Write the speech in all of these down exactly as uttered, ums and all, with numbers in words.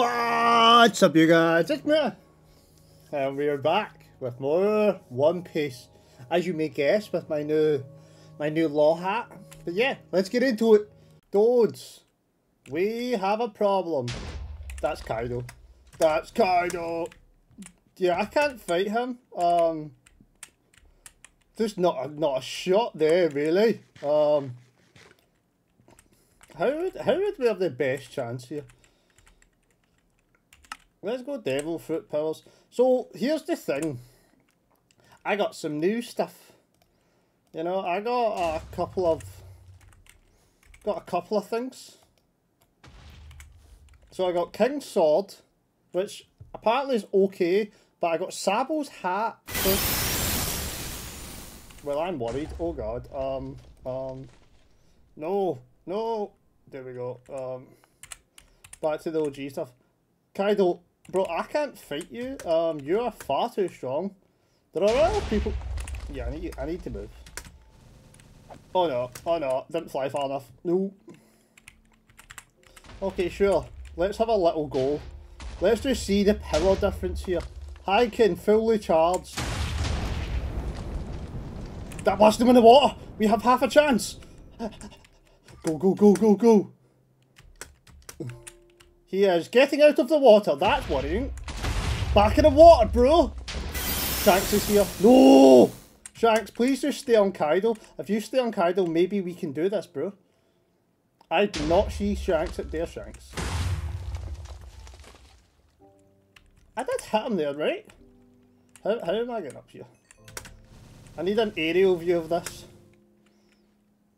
What's up, you guys? It's me, and we are back with more One Piece, as you may guess, with my new, my new Law hat. But yeah, let's get into it, dudes. We have a problem. That's Kaido. That's Kaido. Yeah, I can't fight him. Um, there's not a, not a shot there, really. Um, how would how would we have the best chance here? Let's go Devil Fruit powers. So, here's the thing. I got some new stuff. You know, I got a couple of... Got a couple of things. So I got King Sword, which apparently is okay, but I got Sabo's hat. So... Well, I'm worried. Oh, God. Um, um... No. No. There we go. Um, back to the O G stuff. Kaido... Bro, I can't fight you. Um, you are far too strong. There are other people. Yeah, I need. I need to move. Oh no! Oh no! Didn't fly far enough. No. Okay, sure. Let's have a little go. Let's just see the power difference here. Haken fully charged. That blasted him in the water. We have half a chance. Go! Go! Go! Go! Go! He is getting out of the water, that's worrying. Back in the water, bro! Shanks is here. No! Shanks, please just stay on Kaido. If you stay on Kaido, maybe we can do this, bro. I do not see Shanks up there, Shanks. I did hit him there, right? How, how am I getting up here? I need an aerial view of this.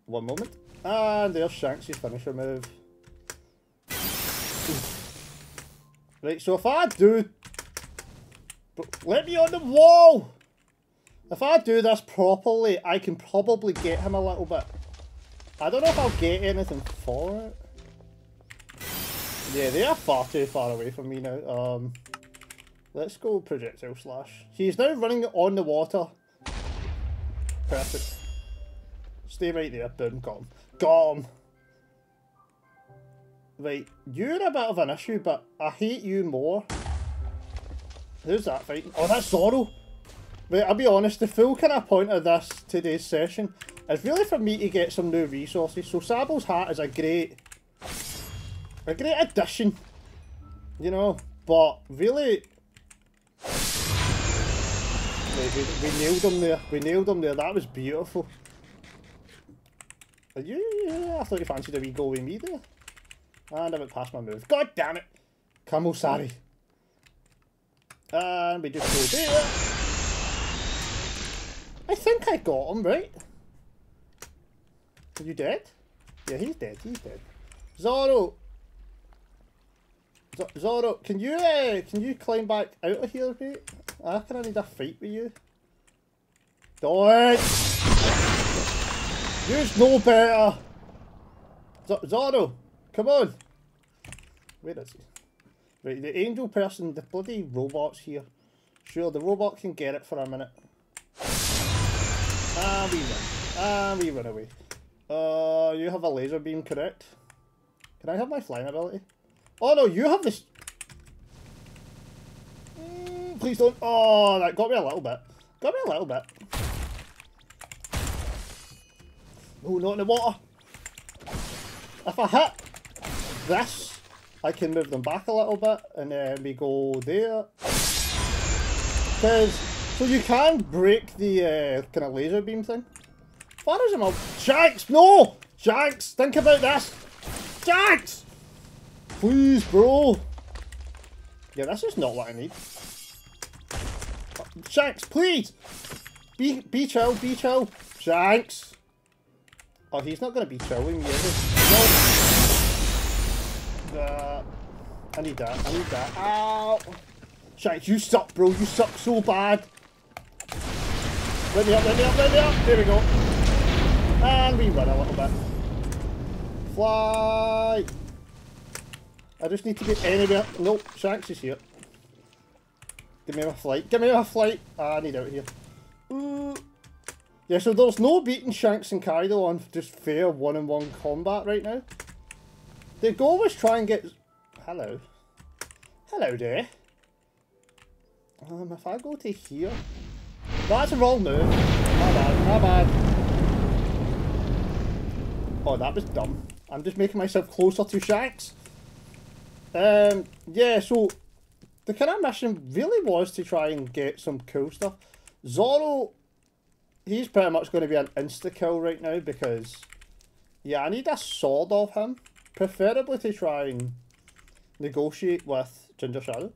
One moment. And there's Shanks' finisher move. Right, so if I do... Let me on the wall! If I do this properly, I can probably get him a little bit. I don't know if I'll get anything for it. Yeah, they are far too far away from me now. Um, let's go projectile slash. He's now running on the water. Perfect. Stay right there. Boom, got him. Got him. Right, you're a bit of an issue, but I hate you more. Who's that fighting? Oh, that's Zoro! Right, I'll be honest, the full kind of point of this, today's session, is really for me to get some new resources. So Sabo's hat is a great... a great addition. You know, but really... Right, we, we nailed him there. We nailed him there. That was beautiful. Are you... I thought you fancied a wee go with me there. And I went past my move. God damn it! Kamosari. And we just go there. I think I got him, right? Are you dead? Yeah, he's dead. He's dead. Zoro. Z Zoro, can you uh, can you climb back out of here, mate? I kind of need a fight with you. Don't. You're no better. Z Zoro. Come on! Where is he? Right, the angel person, the bloody robot's here. Sure, the robot can get it for a minute. Ah, we run. Ah, we run away. Uh, you have a laser beam, correct? Can I have my flying ability? Oh no, you have this... Mm, please don't... Oh, that got me a little bit. Got me a little bit. Oh, not in the water! If I hit... this, I can move them back a little bit, and then we go there. Cause, so you can break the uh, kind of laser beam thing. Far as I'm up, Shanks, no, Shanks, think about this, Shanks, please, bro. Yeah, that's just not what I need. Shanks, please, be be chill, be chill, Shanks. Oh, he's not gonna be chilling me, is he? No. Uh, I need that, I need that. Ow! Shanks, you suck, bro, you suck so bad. Let me up, let me up, let me up. There we go. And we run a little bit. Fly! I just need to get anywhere. Nope, Shanks is here. Give me my flight, give me my flight. Ah, I need out of here. Ooh. Yeah, so there's no beating Shanks and Kaido on just fair one-on-one combat right now. The goal was try and get... Hello. Hello, dear. Um, if I go to here... That's a wrong move. My bad, my bad. Oh, that was dumb. I'm just making myself closer to Shanks. Um, yeah, so... The kind of mission really was to try and get some cool stuff. Zoro, he's pretty much going to be an insta-kill right now because... Yeah, I need a sword of him. Preferably to try and negotiate with Ginger Shadow.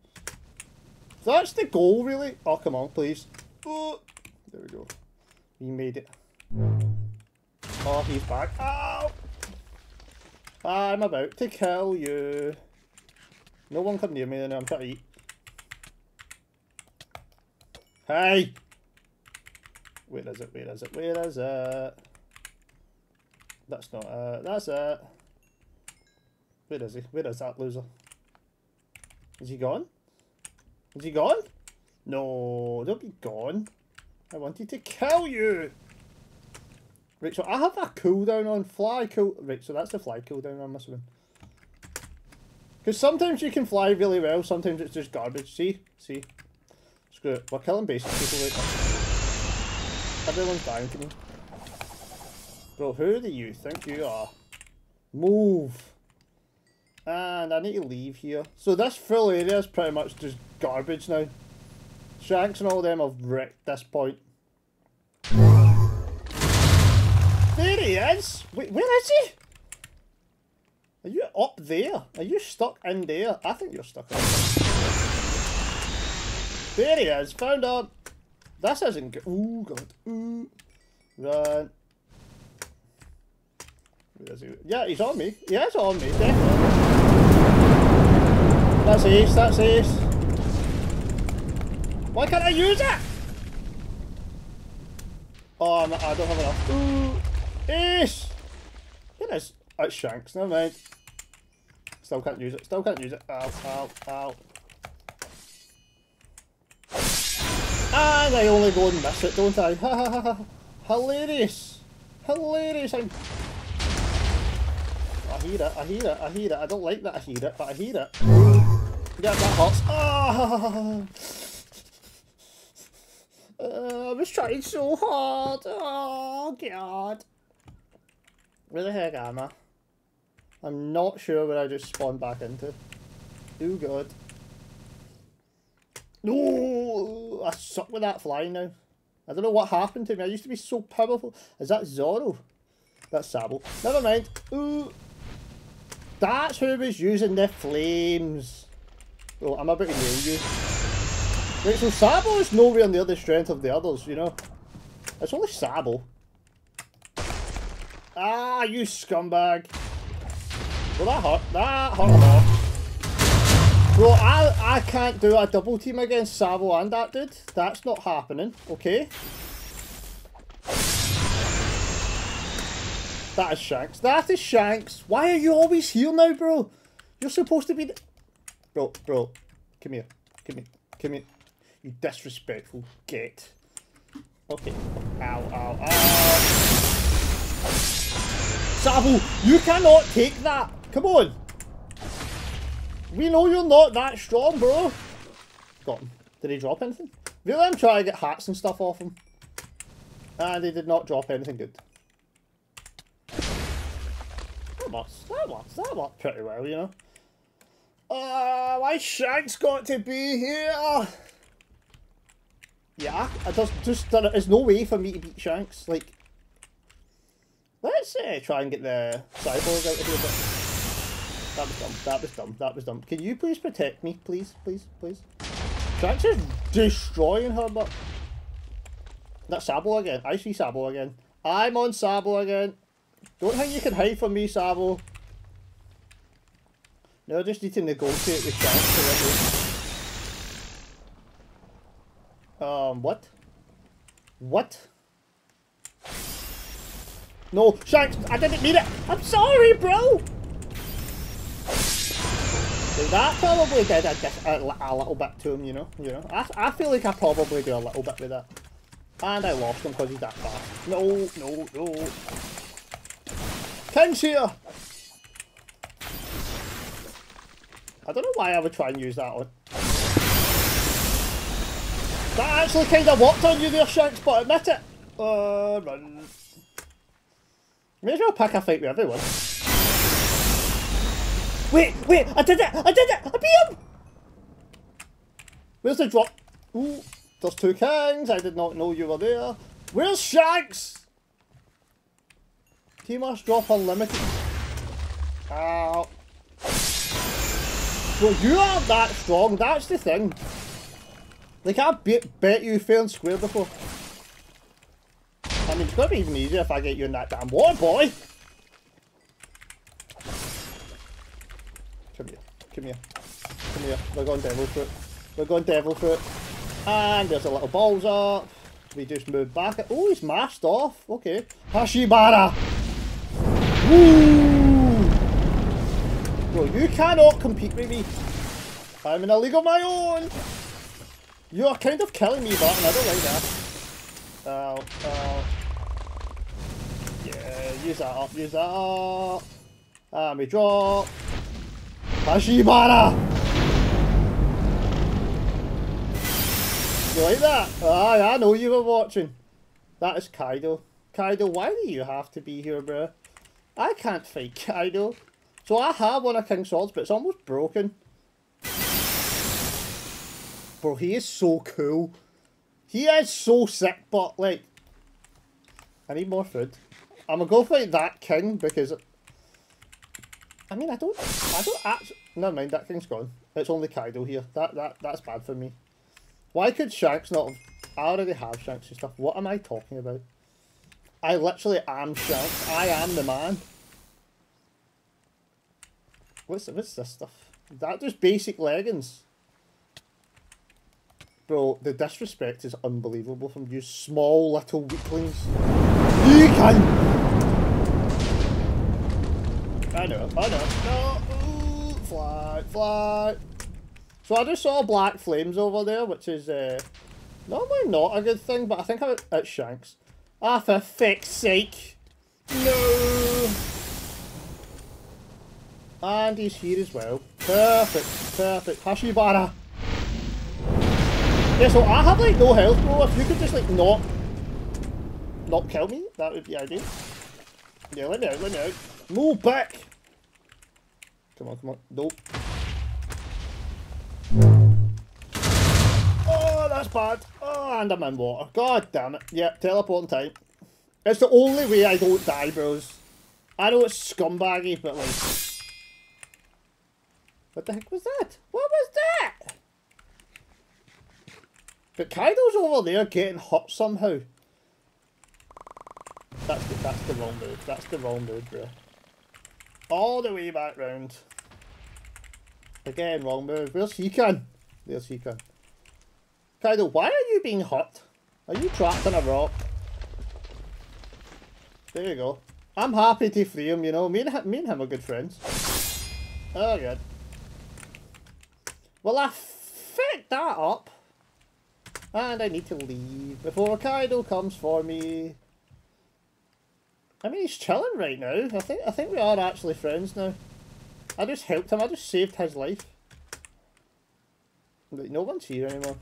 So that's the goal, really. Oh, come on, please. Oh, there we go. He made it. Oh, he's back. Ow! I'm about to kill you. No one come near me, and I'm trying to eat. Hey! Where is it? Where is it? Where is it? That's not it. That's it. Where is he? Where is that loser? Is he gone? Is he gone? No, don't be gone. I wanted to kill you. Right, so I have a cooldown on fly cool. Right, so that's the fly cooldown on this one. Because sometimes you can fly really well, sometimes it's just garbage. See? See? Screw it. We're killing basic people right now. Everyone's dying to me. Bro, who do you think you are? Move. And I need to leave here. So this full area is pretty much just garbage now. Shanks and all of them have wrecked this point. There he is! Wait, where is he? Are you up there? Are you stuck in there? I think you're stuck in there. There he is! Found him! This isn't good. Ooh, God. Ooh. Run. Where is he? Yeah, he's on me. He is on me, definitely. That's Ace, that's Ace. Why can't I use it? Oh, I'm, I don't have enough. Ooh. Ace! Goodness. That's Shanks, never mind. Still can't use it, still can't use it. Ow, ow, ow. And I only go and miss it, don't I? Ha ha ha ha. Hilarious. Hilarious. I'm... I hear it, I hear it, I hear it. I don't like that I hear it, but I hear it. Ooh. Yeah, that hurts. Oh. Uh, I was trying so hard. Oh, God. Where the heck am I? I'm not sure where I just spawned back into. Oh, God. No! I suck with that flying now. I don't know what happened to me. I used to be so powerful. Is that Zoro? That's Sabo. Never mind. Ooh. That's who was using the flames. Well, I'm about to nail you. Right, so Sabo is nowhere near the strength of the others, you know. It's only Sabo. Ah, you scumbag. Well, that hurt. That hurt a lot. Bro, I, I can't do a double team against Sabo and that dude. That's not happening, okay? That is Shanks. That is Shanks. Why are you always here now, bro? You're supposed to be... Bro, bro. Come here. Come here. Come here. You disrespectful git. Okay. Ow, ow, ow. Sabo, you cannot take that. Come on. We know you're not that strong, bro. Got him. Did he drop anything? Really, I'm trying to get hats and stuff off him. And he did not drop anything good. That works, that works, that works pretty well, you know. Uh, my Shanks got to be here! Yeah, I just, just there's no way for me to beat Shanks. Like, let's uh, try and get the cyborg out of here, but that was dumb, that was dumb, that was dumb. Can you please protect me, please, please, please? Shanks is destroying her, but... That's Sabo again, I see Sabo again. I'm on Sabo again. Don't think you can hide from me, Sabo. No, I just need to negotiate with Shanks correctly. Um, what? What? No, Shanks, I didn't mean it! I'm sorry, bro! So that probably did a, a little bit to him, you know? You know? I, I feel like I probably do a little bit with that. And I lost him because he's that fast. No, no, no. King's here! I don't know why I would try and use that on. That actually kind of worked on you there, Shanks, but admit it. Uh, run. May as well pick a fight with everyone. Wait, wait, I did it! I did it! I beat him! Where's the drop? Ooh, there's two kings. I did not know you were there. Where's Shanks? He must drop unlimited. Ow. So you are that strong, that's the thing. Like, I be bet you fair and square before. I mean, it's gonna be even easier if I get you in that damn water, boy! Come here, come here, come here. We're going devil fruit. We're going devil fruit. And there's a little balls up. We just move back. Oh, he's mashed off. Okay. Hashibara! Woo! Well, you cannot compete with me. I'm in a league of my own! You are kind of killing me, Barton. I don't like that. Ow, ow. Yeah, use that up, use that up. And we drop. Hashibara! You like that? Ah, I know you were watching. That is Kaido. Kaido, why do you have to be here, bruh? I can't fight Kaido. So I have one of King Swords, but it's almost broken. Bro, he is so cool. He is so sick, but, like, I need more food. I'm gonna go fight that king, because, I mean, I don't, I don't actually, never mind, that king's gone. It's only Kaido here. That, that, that's bad for me. Why could Shanks not have, I already have Shanks and stuff. What am I talking about? I literally am Shanks. I am the man. What's, what's this stuff? That just basic leggings. Bro, the disrespect is unbelievable from you small little weaklings. You can! I know, I know. No! Ooh, fly, fly! So I just saw black flames over there, which is uh, normally not a good thing, but I think I, it's Shanks. Ah, for fuck's sake! No! And he's here as well. Perfect, perfect. Hashibara! Yeah, so I have like no health, bro. If you could just like not, not kill me, that would be ideal. Yeah, let me out, let me out. Move back! Come on, come on. Nope. Oh, that's bad. Oh, and I'm in water. God damn it. Yep, teleporting time. It's the only way I don't die, bros. I know it's scumbaggy, but like... What the heck was that? What was that? But Kaido's over there getting hot somehow. That's the, that's the wrong move. That's the wrong move, bro. All the way back round. Again, wrong move. Where's Haken? There's Haken. Kaido, why are you being hot? Are you trapped on a rock? There you go. I'm happy to free him, you know. Me and, me and him are good friends. Oh, good. Well, I fit that up. And I need to leave before Kaido comes for me. I mean, he's chilling right now. I think I think we are actually friends now. I just helped him. I just saved his life. But no one's here anymore.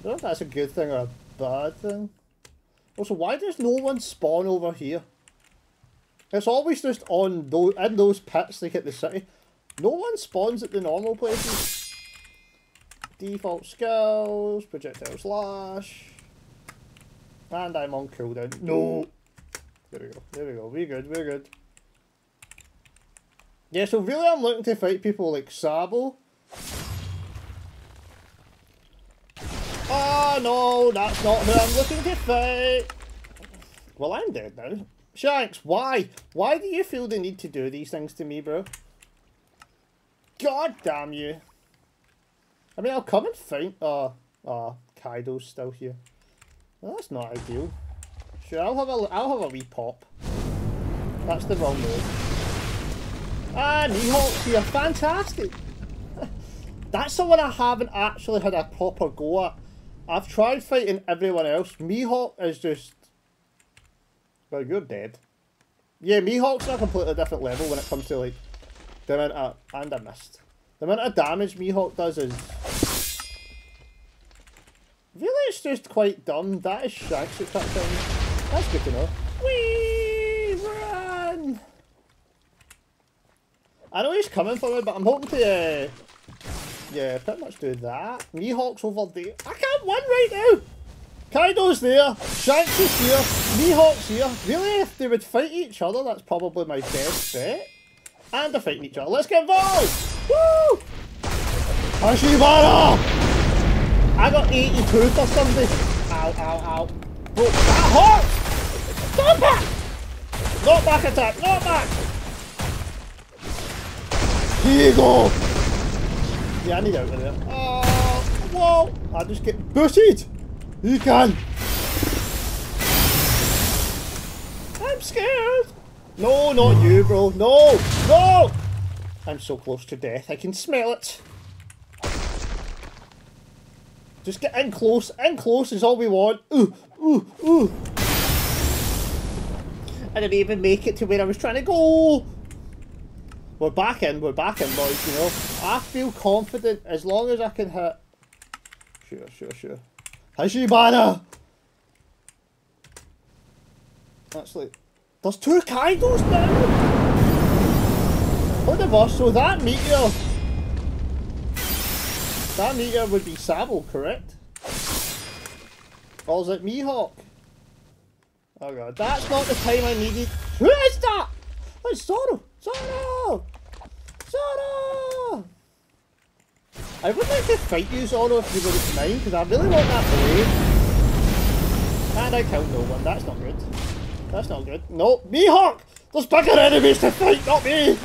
I don't know if that's a good thing or a bad thing. Also, why does no one spawn over here? It's always just on those, in those pits like at the city. No one spawns at the normal places. Default skills, projectile slash, and I'm on cooldown. No! There we go, there we go, we're good, we're good. Yeah, so really I'm looking to fight people like Sabo. Ah, oh, no, that's not who I'm looking to fight! Well, I'm dead now. Shanks, why? Why do you feel the need to do these things to me, bro? God damn you! I mean, I'll come and find. Oh, oh, Kaido's still here. Well, that's not ideal. Sure, I'll have a, I'll have a wee pop. That's the wrong move. Ah, Mihawk's here. Fantastic. That's someone I haven't actually had a proper go at. I've tried fighting everyone else. Mihawk is just... Well, you're dead. Yeah, Mihawk's on a completely different level when it comes to, like... Damn it, and I missed. The amount of damage Mihawk does is... really, it's just quite dumb. That is Shanks at that time. That's good to know. Whee! Run! I know he's coming for me, but I'm hoping to... Uh, yeah, pretty much do that. Mihawk's over there. I can't win right now! Kaido's there, Shanks is here, Mihawk's here. Really, if they would fight each other, that's probably my best bet. And they're fighting each other. Let's get involved! Woo! Hashibira! I got eighty-two for somebody. Ow, ow, ow. Bro, that hurt! Stop it! Not back attack, not back! Here you go! Yeah, I need out of there. Oh, whoa! I just get booted! You can! I'm scared! No, not you, bro. No! No! I'm so close to death. I can smell it. Just get in close. In close is all we want. Ooh, ooh, ooh. I didn't even make it to where I was trying to go. We're back in. We're back in, boys, you know. I feel confident as long as I can hit. Sure, sure, sure. Hashibana! Actually, there's two Kaidos now! Whatever, so that meteor... that meteor would be Sabo, correct? Or is it Mihawk? Oh god, that's not the time I needed. Who is that? Oh, it's Zoro! Zoro! Zoro! I would like to fight you, Zoro, if you wouldn't mind, because I really want that blade. And I killed no one, that's not good. That's not good. No, Mihawk! There's bigger enemies to fight, not me!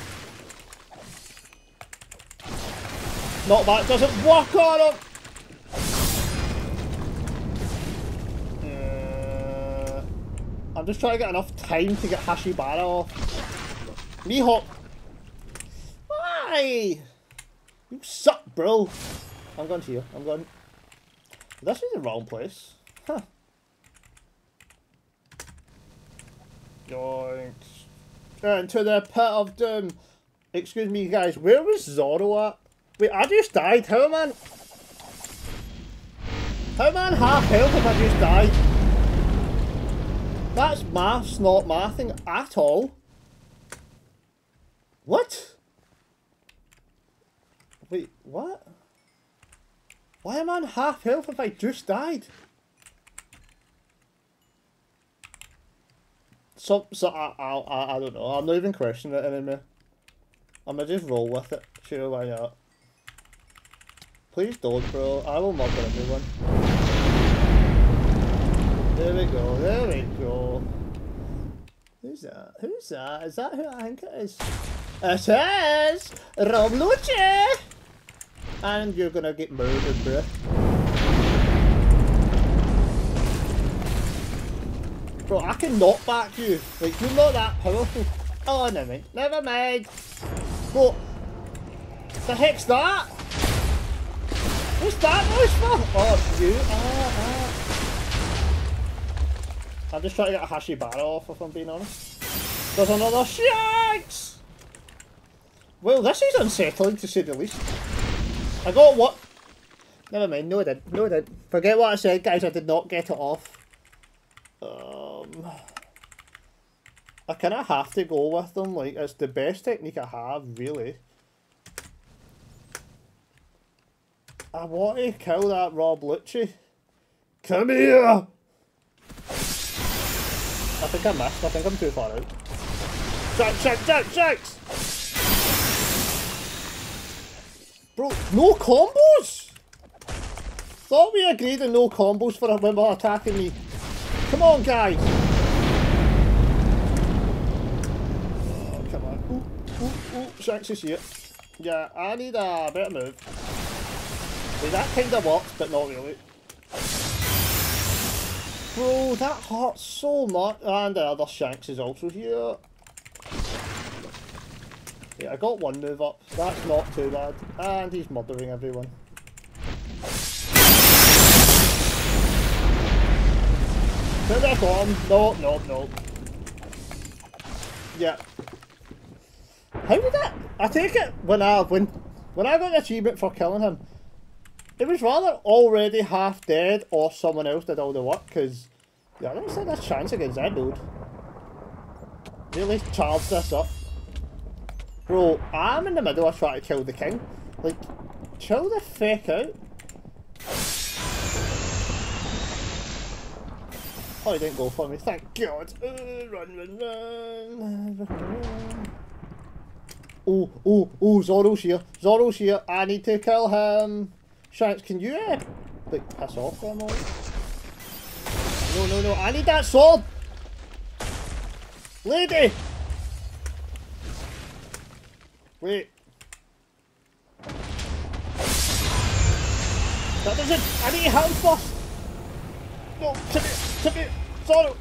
Not that doesn't work on him! Uh, I'm just trying to get enough time to get Hashibara off. Mihawk! Why? You suck, bro! I'm going to you. I'm going... this is the wrong place. Huh. Yoinks. And to the pit of doom. Excuse me, guys. Where was Zoro at? Wait, I just died. How am I... how am I half health if I just died? That's maths, not my thing at all. What? Wait, what? Why am I on half health if I just died? So, so I, I, I don't know. I'm not even questioning it anymore. I'm gonna just roll with it. Sure, why not? Please don't, bro. I will murder everyone. There we go. There we go. Who's that? Who's that? Is that who I think it is? It is Rob Lucci. And you're gonna get murdered, bruh. Bro, I can knock back you. Like, you're not that powerful. Oh, never mind. Never mind. Bro, the heck's that? What's that noise for? Oh, you. Ah, ah. I'm just trying to get a Hashibara off, if I'm being honest. There's another Shanks! Well, this is unsettling, to say the least. I got what? Never mind, no I didn't, no I didn't. Forget what I said, guys, I did not get it off. Um, I kind of have to go with them, like, it's the best technique I have, really. I want to kill that Rob Lucci. Come here! I think I missed, I think I'm too far out. Shanks, Shanks, Shanks, Shanks! Bro, no combos? Thought we agreed on no combos for when they were attacking me. Come on, guys. Oh, come on. Ooh, ooh, ooh. Shanks is here. Yeah, I need a better move. See, that kind of works, but not really. Bro, that hurts so much. And the other Shanks is also here. Yeah, I got one move up. That's not too bad. And he's murdering everyone. So they're gone. No, no, no. Yeah. How did that? I take it when I when when I got the achievement for killing him, it was rather already half dead or someone else did all the work, because yeah, I don't stand a chance against that dude. Really charge this up. Bro, I'm in the middle of trying to kill the king. Like, chill the fuck out. Oh, he didn't go for me, thank God. Uh, run, run, run. Oh, oh, oh, Zoro's here. Zoro's here. I need to kill him. Shanks, can you, uh, like, piss off for a moment? No, no, no. I need that sword! Lady! Wait. That doesn't... I need help first! No, tip it! Tip it! Zoro!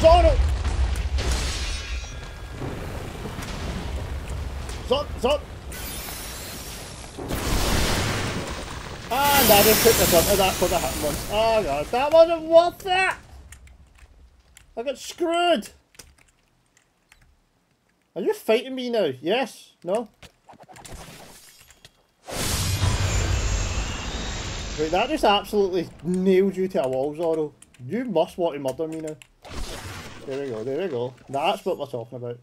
Zoro! Zoro! Zoro! And I just took the brunt of that for the hit once. Oh god, that wasn't worth it! I got screwed! Are you fighting me now? Yes? No? Wait, that just absolutely nailed you to a wall, Zoro. You must want to murder me now. There we go, there we go. That's what we're talking about.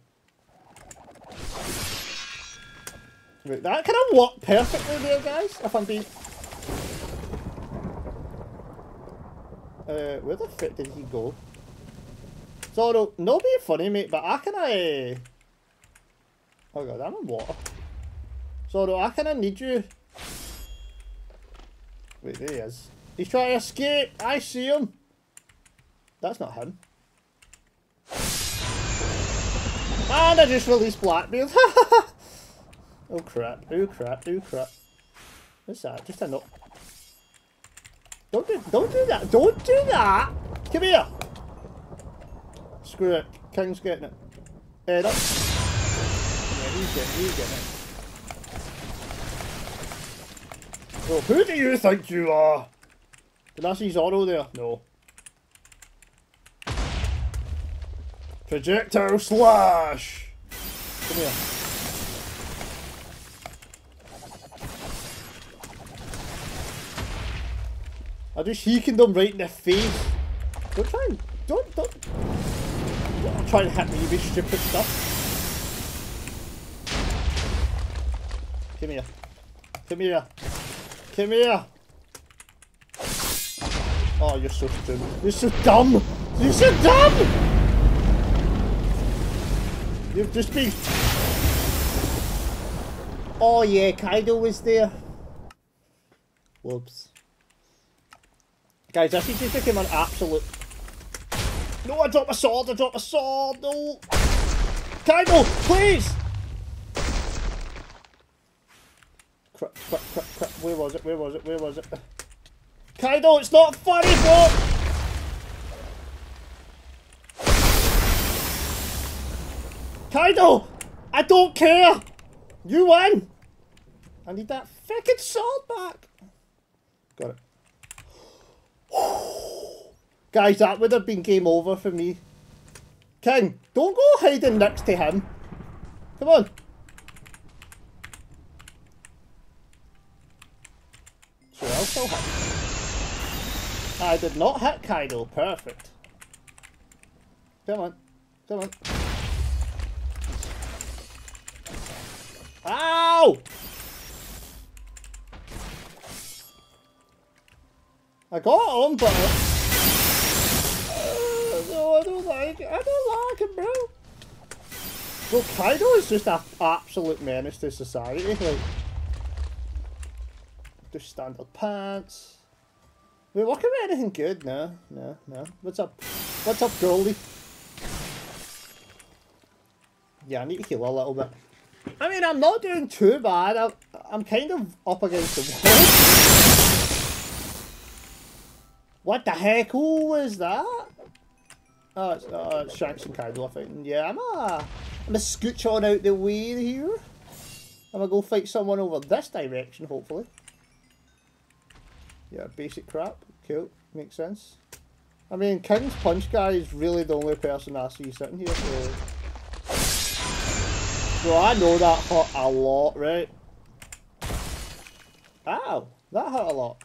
Wait, that kind of worked perfectly there, guys, if I'm being... Uh, where the fuck did he go? Zoro, no being funny, mate, but I kinda... Oh god, I'm in water. Zoro, I kinda need you. Wait, there he is. He's trying to escape! I see him! That's not him. And I just released Blackbeard! Oh crap, oh crap, oh crap. What's that? Just a no. Don't do, don't do that! Don't do that! Come here! Screw it. King's getting it. Head up. Yeah, he's getting, he's getting it. Well, who do you think you are? Did I see Zoro there? No. Projectile slash! Come here. I just heekened them right in the face. Don't try and... Don't, don't... Don't try and hit me, you be stupid stuff. Come here. Come here. Come here. Oh, you're so stupid. You're so dumb. You're so dumb! You've just been... Oh yeah, Kaido was there. Whoops. Guys, this is just become an absolute... No, I dropped my sword, I dropped my sword, no! Kaido, please! Crap, crap, crap, crap, where was it, where was it, where was it? Kaido, it's not funny, bro! Kaido! I don't care! You win! I need that fucking sword back! Got it. Guys, that would have been game over for me. King, don't go hiding next to him. Come on. So I'll still hit. I did not hit Kaido. Perfect. Come on. Come on. Ow! I got him, but... Uh, no, I don't like it. I don't like him, bro. Bro, Kaido is just an absolute menace to society. Like, just standard pants. We're working with anything good? No, no, no. What's up? What's up, Goldie? Yeah, I need to heal a little bit. I mean, I'm not doing too bad. I'm, I'm kind of up against the wall. What the heck? Who was that? Oh, it's, oh, it's Shanks and Kaido are fighting. Yeah, I'm a, I'm a scooch on out the way here. I'm gonna go fight someone over this direction, hopefully. Yeah, basic crap. Cool, makes sense. I mean, King's Punch guy is really the only person I see sitting here. So... Bro, I know that hurt a lot, right? Ow! That hurt a lot.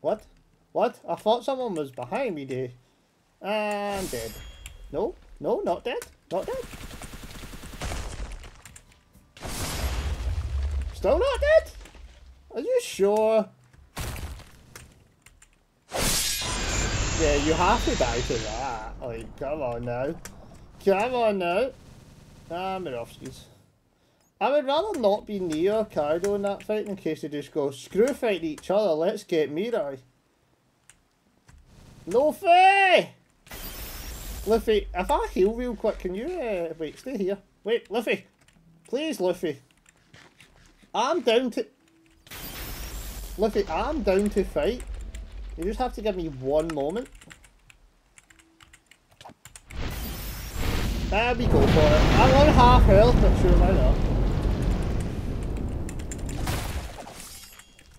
What? What? I thought someone was behind me there. I'm dead. No? No, not dead. Not dead. Still not dead? Are you sure? Yeah, you have to die to that. Like, come on now. Come on now. Ah, Mirovskis. I would rather not be near Kaido in that fight in case they just go, screw fighting each other, let's get Mirai. Luffy! Luffy, if I heal real quick, can you, uh, wait, stay here. Wait, Luffy. Please, Luffy. I'm down to... Luffy, I'm down to fight. You just have to give me one moment. There we go for it. I'm on half health, but sure, why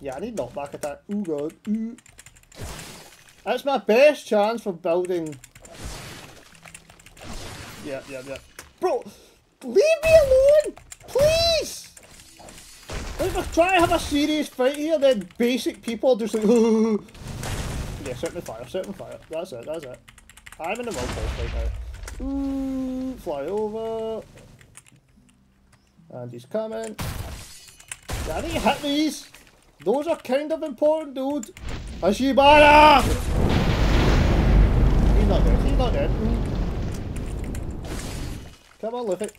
not? Yeah, I need knockback attack. Oh god. Ooh. That's my best chance for building. Yeah, yeah, yeah. Bro, leave me alone! Please! Like, we're trying to have a serious fight here, then basic people are just like, oh. Yeah, set me fire, set me fire. That's it, that's it. I'm in the wrong place right now. Ooh, fly over. And he's coming. Yeah, I need to hit these. Those are kind of important, dude. Hashibira! He's not dead, he's not dead. Come on, Luffy.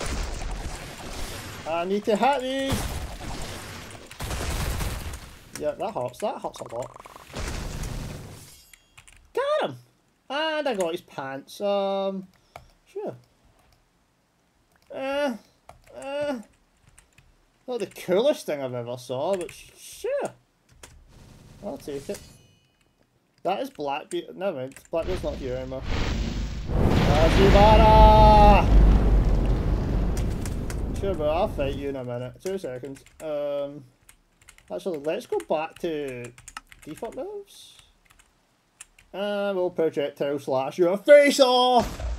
I need to hit these. Yeah, that hurts, that hurts a lot. Got him! And I got his pants. Um, sure. Uh, uh. Not the coolest thing I've ever saw, but sure. I'll take it. That is Blackbeard. Never mind, Blackbeard's not here anymore. Hashibira! Sure, bro, I'll fight you in a minute. Two seconds. Um, actually, let's go back to default moves. And we'll projectile slash your face off!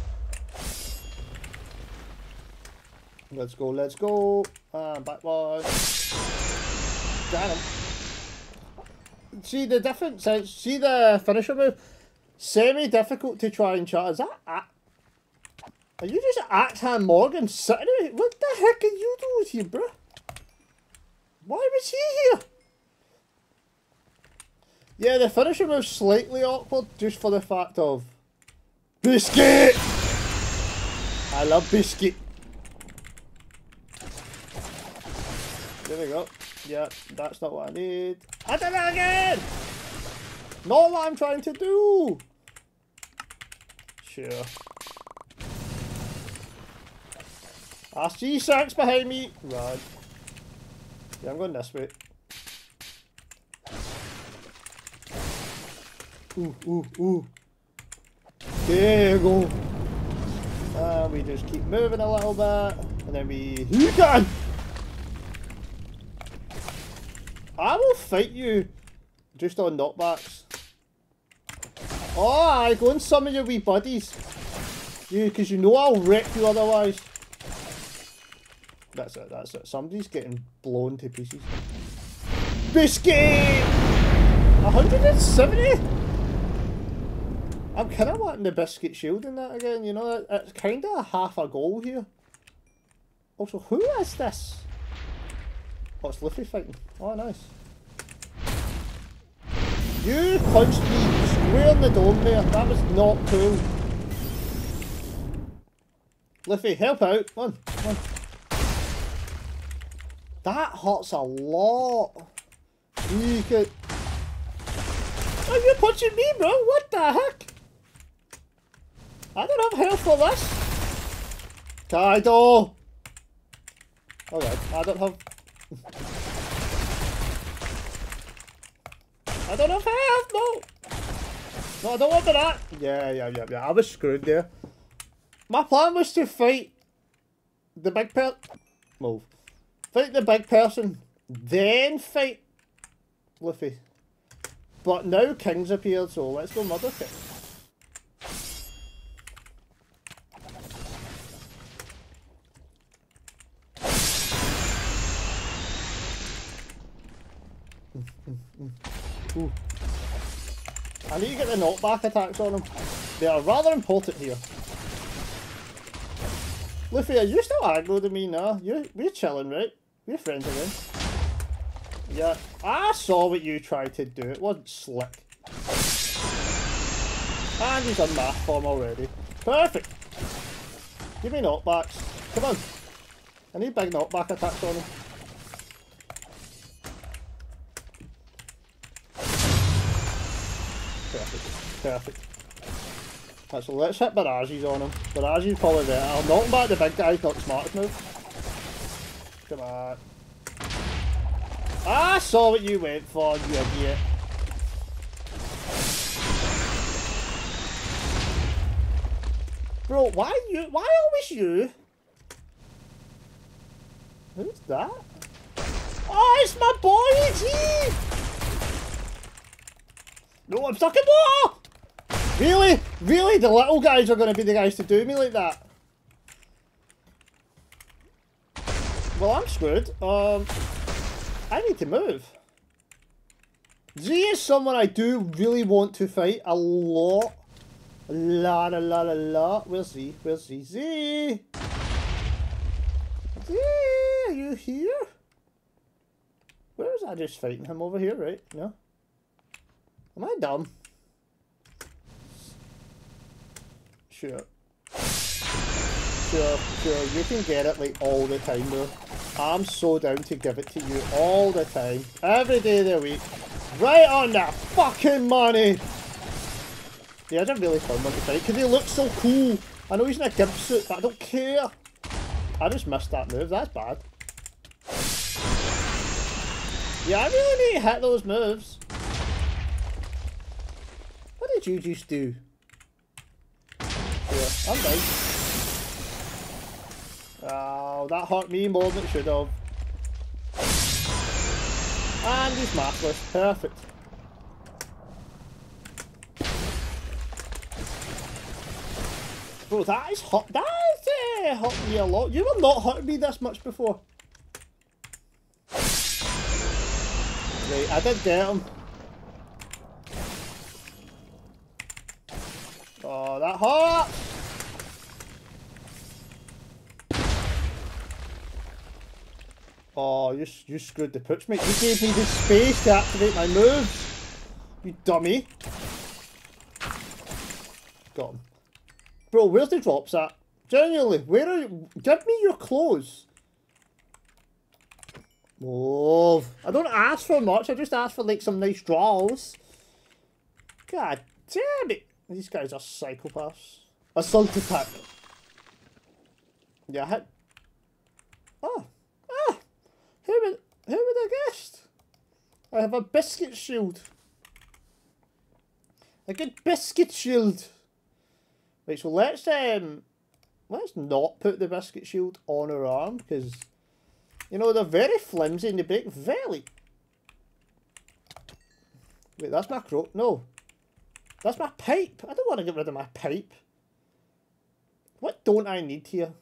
Let's go, let's go. And backwards. Damn him. See the difference, uh, see the finisher move? Semi-difficult to try and chart. Is that a Are you just Axehand Morgan sitting here? What the heck are you doing here, bro? Why was he here? Yeah, the finisher move's slightly awkward just for the fact of... Biscuit! I love Biscuit. There we go. Yeah, that's not what I need. I did it again! Not what I'm trying to do! Sure. I see Shanks behind me! Right. Yeah, I'm going this way. Ooh, ooh, ooh. There you go. And we just keep moving a little bit. And then we... You can! I will fight you just on knockbacks. Oh, I go and summon your wee buddies. You, because you know I'll wreck you otherwise. That's it, that's it. Somebody's getting blown to pieces. Biscuit! one hundred seventy? I'm kind of wanting the Biscuit shield in that again, you know? It's kind of a half a goal here. Also, who is this? Oh, it's Luffy fighting. Oh, nice. You punched me square in the dome there. That was not cool. Luffy, help out. Come on, come on. That hurts a lot. You could... Oh, you're punching me, bro. What the heck? I don't have health for this. Kaido. Okay, I don't have... I don't have health, no! No, I don't want that! Yeah, yeah, yeah, yeah, I was screwed there. My plan was to fight the big per- Move. Fight the big person, then fight Luffy. But now King's appeared, so let's go Mother King. mm, mm. I need to get the knockback attacks on them. They are rather important here. Luffy, are you still aggro to me now? Nah, we're chilling, right? We're friends again. Yeah, I saw what you tried to do. It wasn't slick. And he's on math form already. Perfect! Give me knockbacks. Come on. I need big knockback attacks on him. Perfect. Perfect. Right, so let's hit Baraji's on him. Baraji's probably there. I'll knock him back the big guy, not smart move. Come on. I saw what you went for, you idiot. Bro, why you? Why always you? Who's that? Oh, it's my boy, it's he! No, I'm stuck in water! Really? Really? The little guys are going to be the guys to do me like that? Well, I'm screwed. Um, I need to move. Z is someone I do really want to fight a lot. La la la la la. Where's Z? Where's Z? Z! Z! Are you here? Where was I just fighting him over here, right? No? Am I dumb? Sure. Sure, sure. You can get it like all the time though. I'm so down to give it to you all the time. Every day of the week. Right on that fucking money! Yeah, it's a really fun one to fight because he looks so cool. I know he's in a gimp suit, but I don't care. I just missed that move. That's bad. Yeah, I really need to hit those moves. What did you just do? Yeah, I'm down. Oh, that hurt me more than it should have. And he's massless. Perfect. Bro, that is hurt. That is, uh, hurt me a lot. You were not hurting me this much before. Right, I did get him. Oh, that hurt! Oh, you, you screwed the pooch, mate. You gave me the space to activate my moves. You dummy. Got him. Bro, where's the drops at? Genuinely, where are you? Give me your clothes. Oh, I don't ask for much. I just ask for like some nice draws. God damn it. These guys are psychopaths. Assault attack. Yeah, I had... Oh. Ah. Who would, who would I guessed? I have a biscuit shield. A good biscuit shield. Right, so let's um, let's not put the biscuit shield on her arm because, you know, they're very flimsy and they break very. Wait, that's my croak. No, that's my pipe. I don't want to get rid of my pipe. What don't I need here?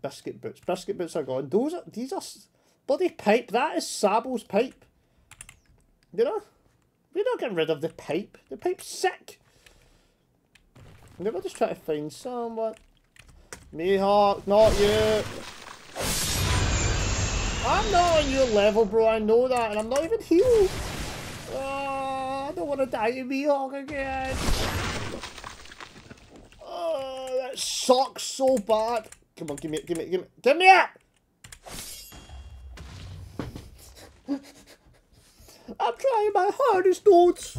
Biscuit boots. Biscuit boots are gone. Those are these are bloody pipe. That is Sabo's pipe. You know, we're not getting rid of the pipe. The pipe's sick. Maybe we'll just try to find someone. Mihawk, not you. I'm not on your level, bro. I know that, and I'm not even healed. Oh, I don't want to die to Mihawk again. Oh, that sucks so bad. Come on, give me it, give me it, give me it. Give me it! I'm trying my hardest, dudes.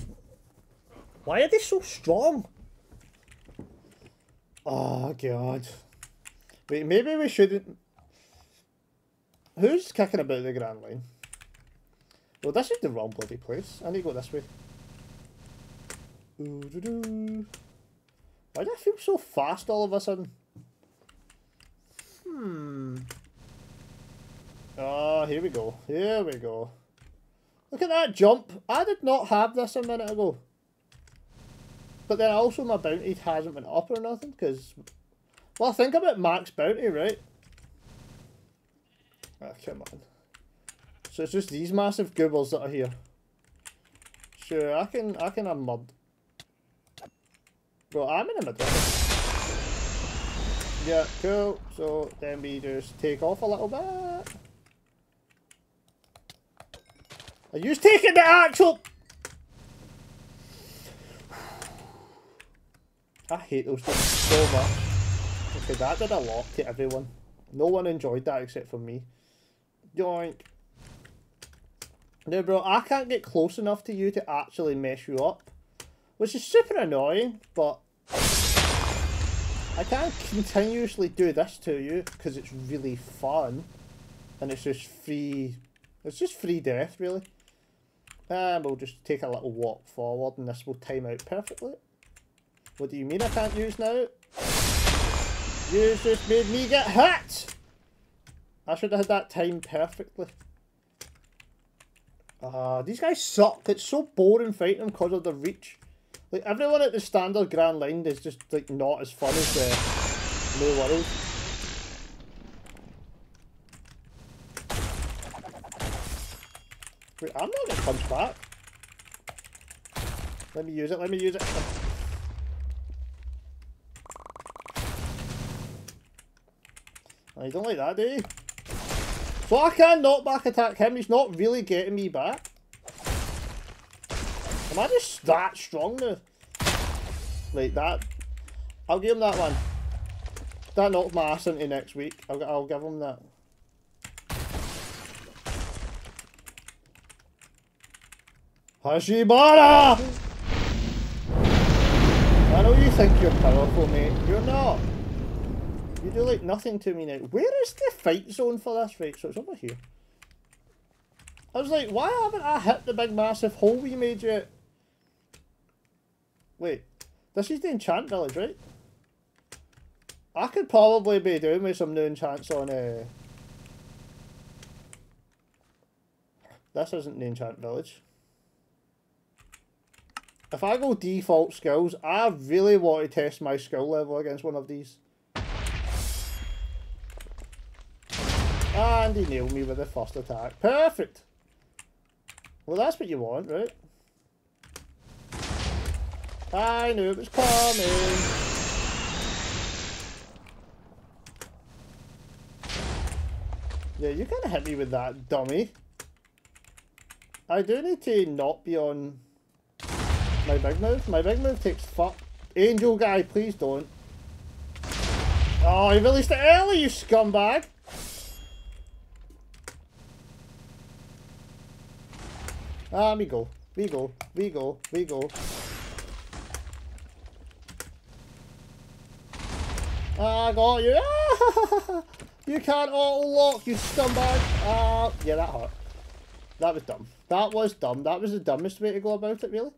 Why are they so strong? Oh, God. Wait, maybe we shouldn't... Who's kicking about the Grand Line? Well, this is the wrong bloody place. I need to go this way. Ooh, doo -doo. Why do I feel so fast all of a sudden? Hmm. Oh, here we go. Here we go. Look at that jump. I did not have this a minute ago. But then also my bounty hasn't been up or nothing, because... Well, think about max bounty, right? Ah, oh, come on. So it's just these massive goobers that are here. Sure, I can I can have mud. Well, I'm in the middle. Yeah, cool. So then we just take off a little bit. Are you taking the actual? I hate those things so much. Okay, that did a lot to everyone. No one enjoyed that except for me. Yoink. No, bro, I can't get close enough to you to actually mess you up. Which is super annoying, but I can't continuously do this to you because it's really fun. And it's just free... It's just free death, really. And we'll just take a little walk forward and this will time out perfectly. What do you mean I can't use now? You just made me get hit! I should have had that time perfectly. Ah, uh, these guys suck. It's so boring fighting them because of their reach. Like, everyone at the standard Grand Line is just, like, not as fun as the New World. Wait, I'm not gonna punch back. Let me use it, let me use it. I don't like that, do you? So I can knockback attack him, he's not really getting me back. Am I just that strong now? Like that. I'll give him that one. That knocked my ass into next week. I'll, I'll give him that. Hashibara! I know you think you're powerful, mate. You're not. You do like nothing to me now. Where is the fight zone for this? Right, so it's over here. I was like, why haven't I hit the big massive hole we made yet? Wait, this is the enchant village, right? I could probably be doing with some new enchants on uh... This isn't the enchant village. If I go default skills, I really want to test my skill level against one of these. And he nailed me with the first attack. Perfect! Well, that's what you want, right? I knew it was coming! Yeah, you kind of hit me with that, dummy. I do need to not be on my big move. My big move takes fuck. Angel guy, please don't. Oh, he released it early, you scumbag! Ah, we go, we go, we go, we go. Ah, I got you. Ah, you can't auto-lock, you scumbag. Ah, yeah, that hurt. That was dumb. That was dumb. That was the dumbest way to go about it, really.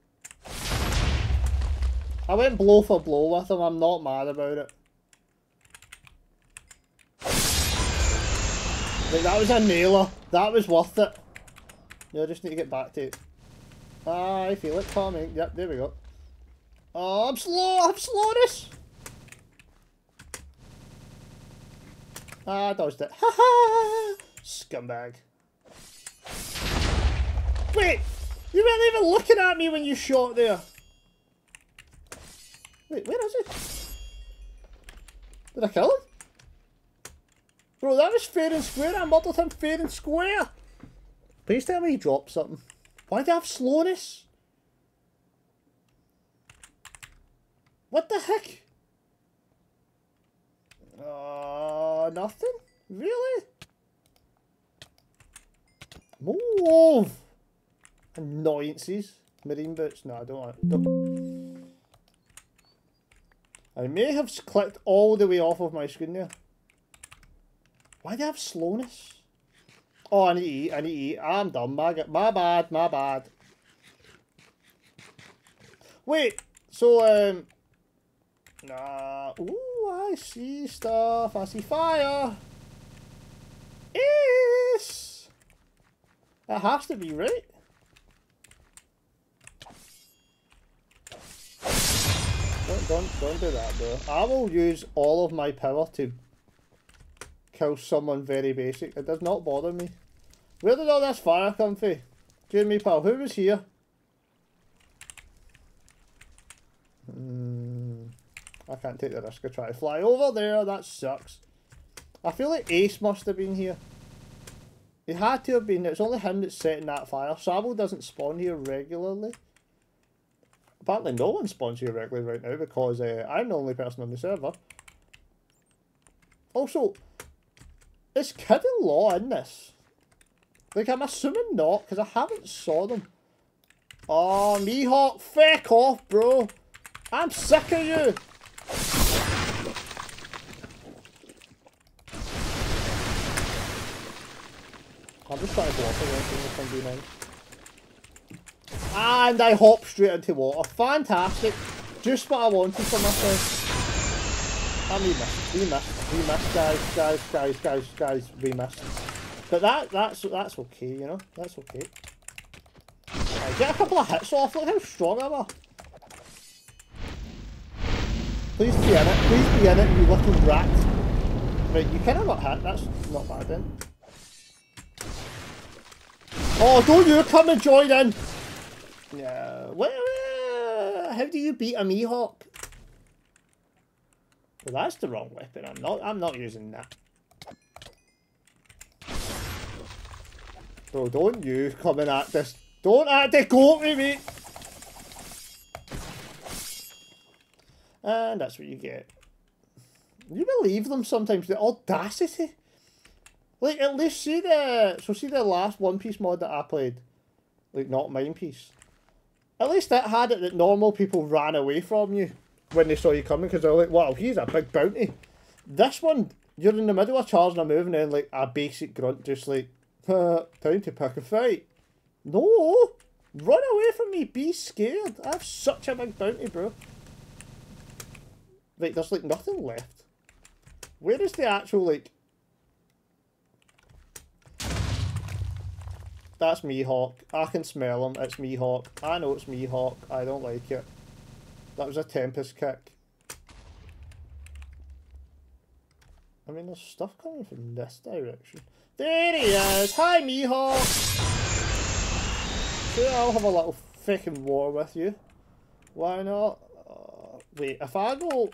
I went blow for blow with him. I'm not mad about it. Like, that was a nailer. That was worth it. No, I just need to get back to it. I feel it coming. Yep, there we go. Oh, I'm slow! I'm slowness! Ah, I dodged it. Ha ha! Scumbag. Wait! You weren't even looking at me when you shot there! Wait, where is he? Did I kill him? Bro, that was fair and square. I murdered him fair and square! Please tell me he dropped something. Why do I have slowness? What the heck? Uh, nothing? Really? Move! Annoyances. Marine boots. No, I don't want it. No. I may have clicked all the way off of my screen there. Why do I have slowness? Oh, I need to eat, I need to eat. I'm dumb. My, my bad, my bad. Wait, so, um... Nah. Ooh, I see stuff. I see fire. Ace! That has to be, right? Don't, don't, don't do that, bro. I will use all of my power to kill someone very basic. It does not bother me. Where did all this fire come from? Give me, pal. Who was here? Mm, I can't take the risk of trying to fly over there. That sucks. I feel like Ace must have been here. He had to have been. It's only him that's setting that fire. Sabo doesn't spawn here regularly. Apparently no one spawns here regularly right now because uh, I'm the only person on the server. Also, is Kid and Law in this? Like, I'm assuming not, because I haven't saw them. Oh, Mihawk, feck off, bro. I'm sick of you. I'm just trying to block it, right? And I hop straight into water. Fantastic. Just what I wanted for myself. And we missed. We missed. We missed, guys, guys, guys, guys, guys. We missed. But that, that's, that's okay, you know. That's okay. Right, get a couple of hits off. Look how strong I am. Please be in it. Please be in it, you little rat. Right, you kind of got hit. That's not bad then. Oh, don't you come and join in. Yeah, what, uh, how do you beat a Mihawk? Well, that's the wrong weapon. I'm not. I'm not using that. Bro, don't you come and act this. Don't act the goat with me. And that's what you get. You believe them sometimes. The audacity. Like, at least see the. So see the last One Piece mod that I played. Like, not Mind Piece. At least it had it that normal people ran away from you when they saw you coming because they're like, wow, he's a big bounty. This one, you're in the middle of charging a move and then like a basic grunt just like, uh, time to pick a fight. No! Run away from me, be scared. I have such a big bounty, bro. Like, there's like nothing left. Where is the actual like... That's Mihawk. I can smell him. It's Mihawk. I know it's Mihawk. I don't like it. That was a Tempest kick. I mean, there's stuff coming from this direction. There he is! Hi, Mihawk! Sure, I'll have a little frickin' war with you. Why not? Uh, wait, if I go...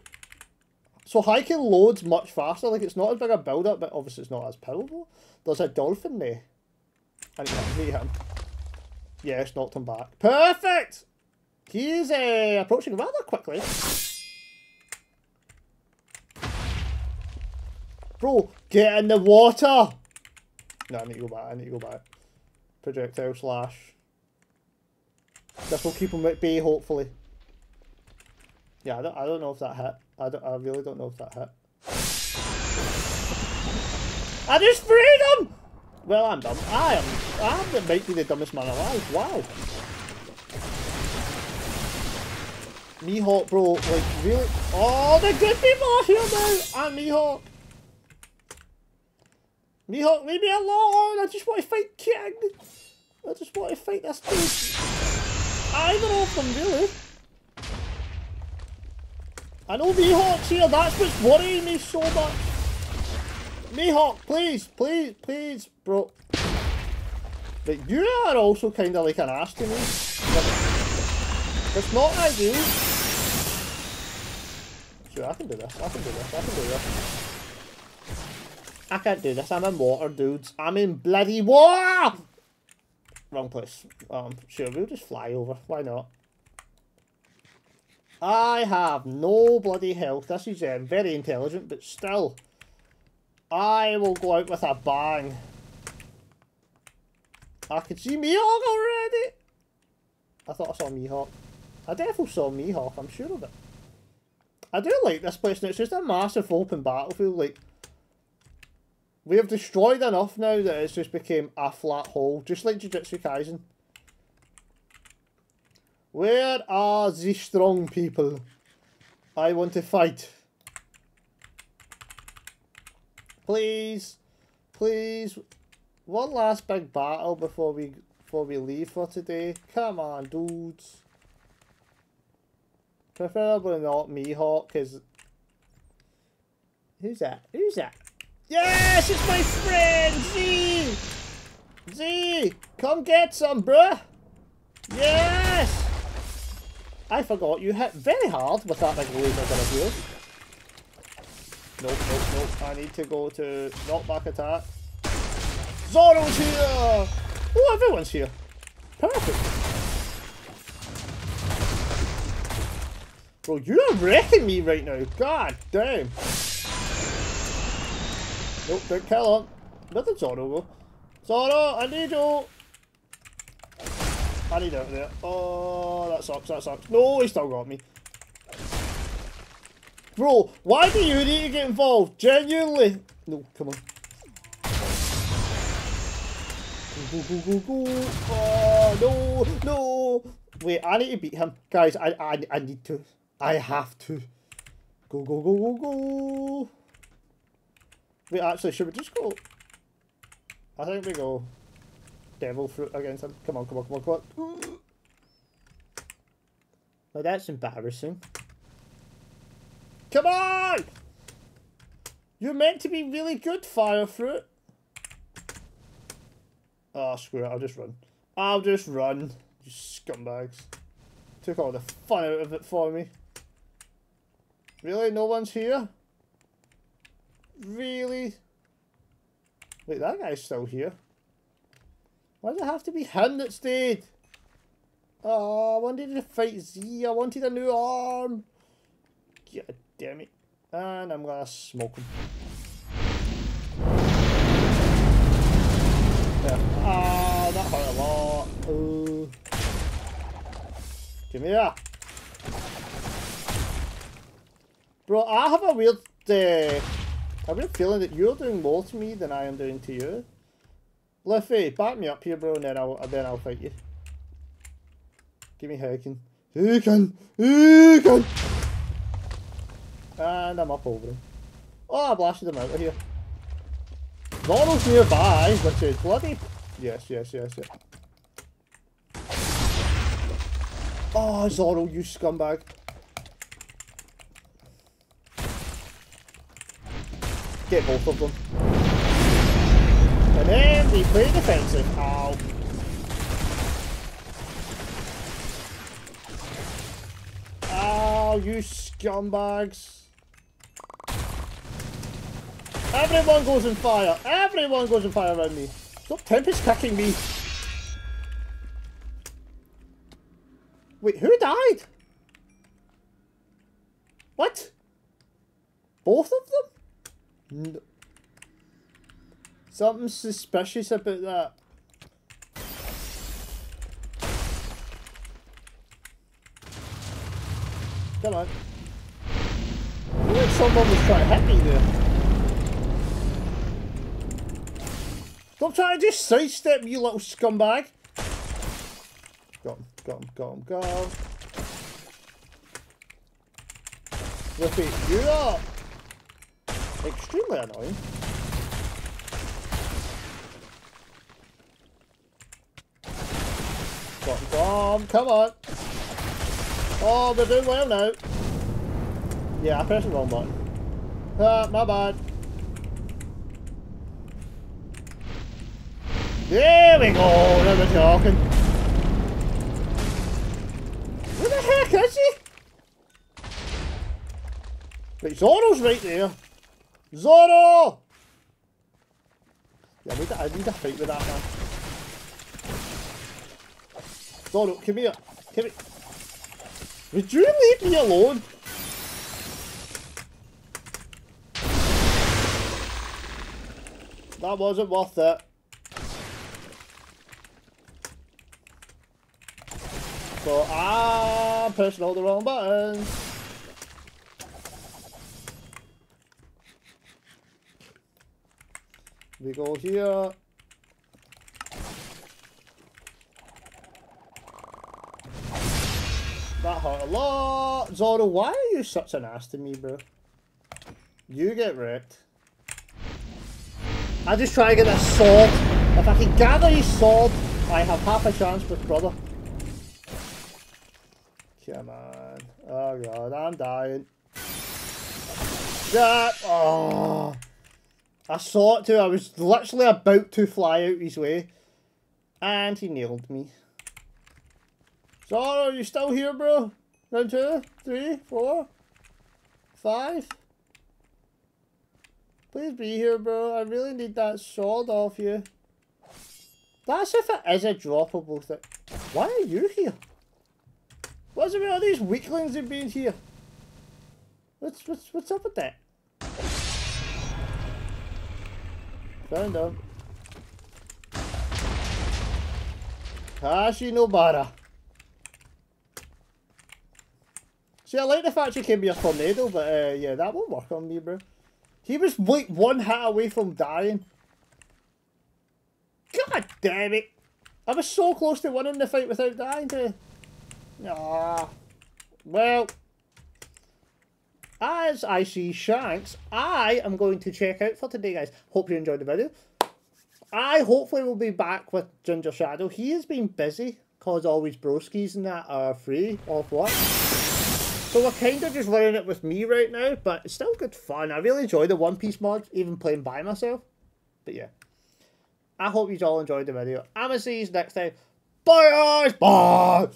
So Haken loads much faster. Like, it's not as big a build-up, but obviously it's not as powerful. There's a dolphin there. And he hit him. Yes, knocked him back. Perfect! He's uh, approaching rather quickly. Bro, get in the water! No, I need to go back, I need to go back. Projectile slash. This will keep him at bay, hopefully. Yeah, I don't, I don't know if that hit. I, don't, I really don't know if that hit. I just freed him! Well, I'm dumb. I am. I might be the dumbest man alive. Wow. Mihawk, bro. Like, really? Oh, the good people are here now! And Mihawk. Mihawk, leave me alone! I just want to fight King! I just want to fight this dude. Either of them, really. I know Mihawk's here. That's what's worrying me so much. Mihawk, please, please, please, bro. But you are also kind of like an ass to me. It's not ideal. Sure, I can do this, I can do this, I can do this. I can't do this, I'm in water, dudes. I'm in bloody water! Wrong place. Um, sure, we'll just fly over, why not? I have no bloody health. This is um, very intelligent, but still... I will go out with a bang. I can see Mihawk already! I thought I saw Mihawk. I definitely saw Mihawk, I'm sure of it. I do like this place now, it's just a massive open battlefield, like... We have destroyed enough now that it's just became a flat hole, just like Jujutsu Kaisen. Where are the strong people? I want to fight. Please, please, one last big battle before we before we leave for today. Come on, dudes. Preferably not Mihawk, because... Who's that? Who's that? Yes, it's my friend, Z! Z, come get some, bruh. Yes! I forgot you hit very hard with that big laser gun of yours. Nope, nope, nope. I need to go to knockback attack. Zoro's here! Oh, everyone's here. Perfect. Bro, you are wrecking me right now. God damn. Nope, don't kill him. Where did Zoro go? Zoro, I need you. I need out of there. Oh, that sucks, that sucks. No, he still got me. Bro, why do you need to get involved? Genuinely. No, come on. Go, go, go, go. Oh, no, no. Wait, I need to beat him. Guys, I, I, I need to. I have to. Go, go, go, go, go. Wait, actually, should we just go? I think we go Devil Fruit against him. Come on, come on, come on, come on. Now that's embarrassing. Come on! You're meant to be really good, Firefruit. Ah, oh, screw it, I'll just run. I'll just run. You scumbags. Took all the fun out of it for me. Really? No one's here? Really? Wait, that guy's still here. Why does it have to be him that stayed? Oh, I wanted to fight Z. I wanted a new arm. God damn it. And I'm gonna smoke him. There. Ah, that hurt a lot. Ooh. Give me that. Bro, I have a weird... Uh, I've been feeling that you're doing more to me than I am doing to you. Luffy, back me up here, bro, and then I'll, then I'll fight you. Give me Haken. Haken! Haken! And I'm up over him. Oh, I blasted him out of here. Zoro's nearby, which is bloody... Yes, yes, yes, yes. Oh, Zoro, you scumbag. Get both of them. And then we play defensive. Ow. Ow, you scumbags. Everyone goes in fire. Everyone goes in fire around me. Stop Tempest kicking me. Wait, who died? What? Both of them? No. Something suspicious about that. Come on. I feel like someone was trying to hit me there. Don't try to just sidestep me, you little scumbag. Got him, got him, got him, got him. Luffy, you are extremely annoying. Got him, got him, come on. Oh, they're doing well now. Yeah, I pressed the wrong button. Ah, my bad. There we go, now we're talking. Where the heck is he? But Zoro's right there. Zoro! Yeah, I need, to, I need to fight with that man. Zoro, come here. Come here. Would you leave me alone? That wasn't worth it. So I'm pushing all the wrong buttons. We go here. That hurt a lot. Zoro, why are you such an ass to me, bro? You get wrecked. I just try to get this sword. If I can gather his sword, I have half a chance with brother. Come on. Oh god, I'm dying. Yeah. Oh. I saw it too, I was literally about to fly out his way. And he nailed me. Zoro, you still here, bro? Round two, three, four, five. Please be here, bro. I really need that sword off you. That's if it is a droppable thing. Why are you here? What's it with all these weaklings have been here? What's what's what's up with that? Found him. Hashinobara. See, I like the fact you can be a tornado, but uh, yeah, that won't work on me, bro. He was like one hit away from dying. God damn it! I was so close to winning the fight without dying to. Ah, well, as I see Shanks, I am going to check out for today, guys. Hope you enjoyed the video. I hopefully will be back with Ginger Shadow. He has been busy, because all these broskies and that are free off work. So we're kind of just running it with me right now, but it's still good fun. I really enjoy the One Piece mods, even playing by myself. But yeah, I hope you all enjoyed the video. I'm going to see you next time. Bye, guys! Bye!